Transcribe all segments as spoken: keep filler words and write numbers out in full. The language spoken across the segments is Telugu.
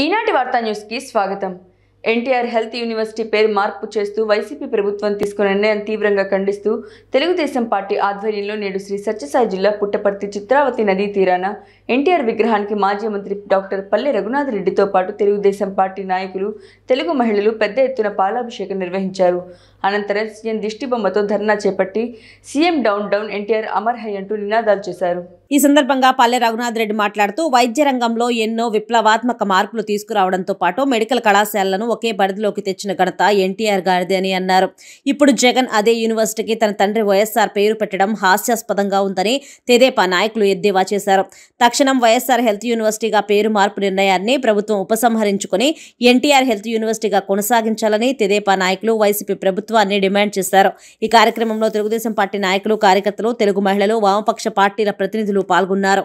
ఈనాటి వార్తా న్యూస్ కి స్వాగతం. ఎన్టీఆర్ హెల్త్ యూనివర్సిటీ పేరు మార్పు చేస్తూ వైసీపీ ప్రభుత్వం తీసుకున్న నిర్ణయం తీవ్రంగా ఖండిస్తూ తెలుగుదేశం పార్టీ ఆధ్వర్యంలో నేడు శ్రీ సత్యసాయి జిల్లా పుట్టపర్తి చిత్రావతి నదీ తీరాన ఎన్టీఆర్ విగ్రహానికి మాజీ మంత్రి డాక్టర్ పల్లె రఘునాథ్ రెడ్డితో పాటు తెలుగుదేశం పార్టీ నాయకులు, తెలుగు మహిళలు పెద్ద ఎత్తున పాలాభిషేకం నిర్వహించారు. అనంతరం సీఎం దిష్టిబొమ్మతో ధర్నా చేపట్టి సీఎం డౌన్ డౌన్ ఎన్టీఆర్ అమర్ హై అంటూ నినాదాలు చేశారు. ఈ సందర్భంగా పల్లె రఘునాథ్ రెడ్డి మాట్లాడుతూ వైద్య రంగంలో ఎన్నో విప్లవాత్మక మార్పులు తీసుకురావడంతో పాటు మెడికల్ కళాశాలను ఒకే పరిధిలోకి తెచ్చిన ఘనత ఎన్టీఆర్ గారిది అని అన్నారు. ఇప్పుడు జగన్ అదే యూనివర్సిటీకి తన తండ్రి వైఎస్ఆర్ పేరు పెట్టడం హాస్యాస్పదంగా ఉందని తెదేపా నాయకులు ఎద్దేవా చేశారు. తక్షణం వైఎస్ఆర్ హెల్త్ యూనివర్సిటీగా పేరు మార్పు నిర్ణయాన్ని ప్రభుత్వం ఉపసంహరించుకుని ఎన్టీఆర్ హెల్త్ యూనివర్సిటీగా కొనసాగించాలని తెదేపా నాయకులు వైసీపీ ప్రభుత్వాన్ని డిమాండ్ చేశారు. ఈ కార్యక్రమంలో తెలుగుదేశం పార్టీ నాయకులు, కార్యకర్తలు, తెలుగు మహిళలు, వామపక్ష పార్టీల ప్రతినిధులు పాల్గొన్నారు.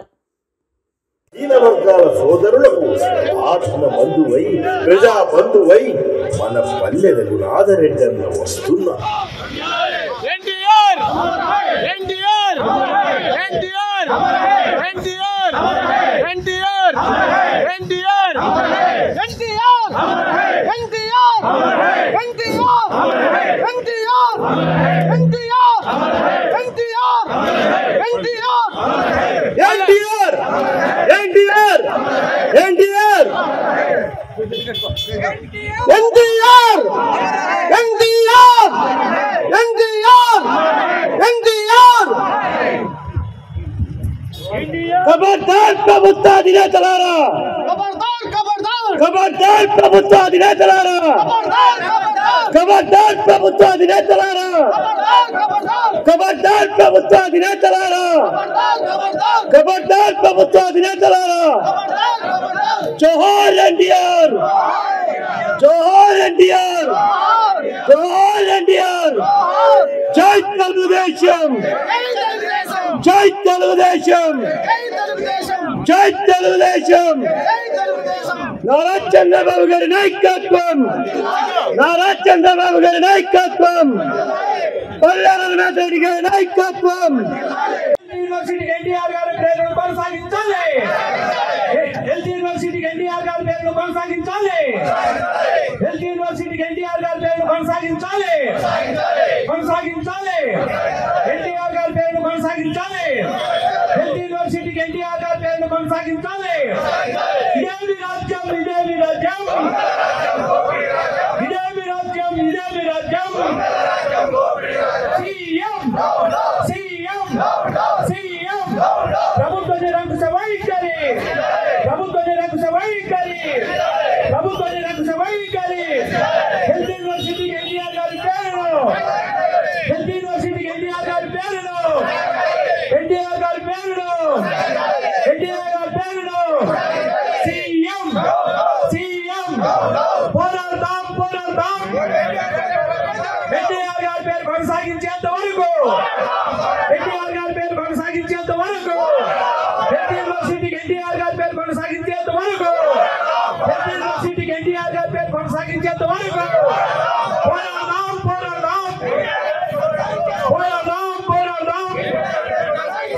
దీనవర్గాల సోదరులకు ఆత్మ బంధువై, ప్రజా బంధువై మన పల్లె రఘునాథ రెడ్డి అన్న వస్తున్నా ఎన్టీఆర్ ఎన్టీఆర్ ఎన్టీఆర్ ఎన్టీఆర్ ఎన్టీఆర్ ఎన్టీఆర్ ఎన్టీఆర్ ఎన్టీఆర్ ఎన్టీఆర్ ఎన్టీఆర్ ఎన్టీఆర్ ఖబర్దార్ ప్రభుత్వ అధినేతలారా, ఖబర్దార్ ప్రభుత్వ అధినేతలారా, ఖబర్దార్ ప్రభుత్వ అధినేతలారా, ఖబర్దార్ ప్రభుత్వ అధినేతలారా, ఖబర్దార్ ప్రభుత్వ అధినేతలారా. జోహార్ ఎన్టీఆర్, జోహార్ ఎన్టీఆర్, జోహార్ ఎన్టీఆర్. జై తెలుగుదేశం, జై తెలుగుదేశం, జై తెలుగుదేశం. నారా చంద్రబాబు గారి నాయకత్వం, నారా చంద్రబాబు గారి నాయకత్వం, పల్లె రఘునాథ్ రెడ్డి గారి నాయకత్వం. కొనసాగించాలి హెల్త్ యూనివర్సిటీకి ఎన్టీఆర్ గారి పేరును కొనసాగించాలి కొనసాగించాలి ఎన్టీఆర్ గారి పేరును కొనసాగించాలి హెల్త్ యూనివర్సిటీకి ఎన్టీఆర్ గారి పేరును కొనసాగించాలి. ఇదేమి రాజ్యం, ఇదేమి రాజ్యం, ఇదేమి రాజ్యం, ఇదేమి రాజ్యం. సీఎం సీఎం సీఎం ప్రభుత్వ నిరంకు సవై కరి, ప్రభుత్వ నిరంకు సవై కరి, ప్రభుత్వ నిరంకు సవై కరి. హెల్త్ యూనివర్సిటీకి ఎన్టీఆర్ గారి పేరును, హెల్త్ యూనివర్సిటీకి ఎన్టీఆర్ గారి పేరును, ఎన్టీఆర్ గారి పేరును, ఎన్టీఆర్ గారి పేరును. సీఎం సీఎం పోరాడతాం, పోరాడతాం. ఎన్టీఆర్ గారి పేరు కొనసాగించేంత వరకు, ఎన్టీఆర్ గారి పేరు కొనసాగించేంత వరకు, హెల్త్ యూనివర్సిటీకి ఎన్టీఆర్ గారి పేరు కొనసాగించేంత వరకు, హెల్త్ యూనివర్సిటీకి ఎన్టీఆర్ గారి పేరు కొనసాగించేంత వరకు పోరాడదాం, పోరాడదాం, పోరాడదాం, పోరాడదాం.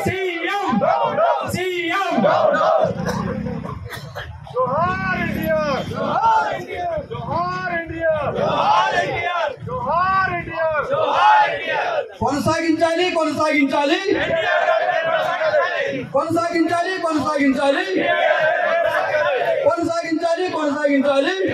సీఎం సీఎం జోహార్ ఎన్టీఆర్, జోహార్ ఎన్టీఆర్, జోహార్ ఎన్టీఆర్, జోహార్ ఎన్టీఆర్, జోహార్ ఎన్టీఆర్, జోహార్ ఎన్టీఆర్. కొనసాగించాలి, కొనసాగించాలి, కొనసాగించాలి, కొనసాగించాలి, కొనసాగించాలి, కొనసాగించాలి.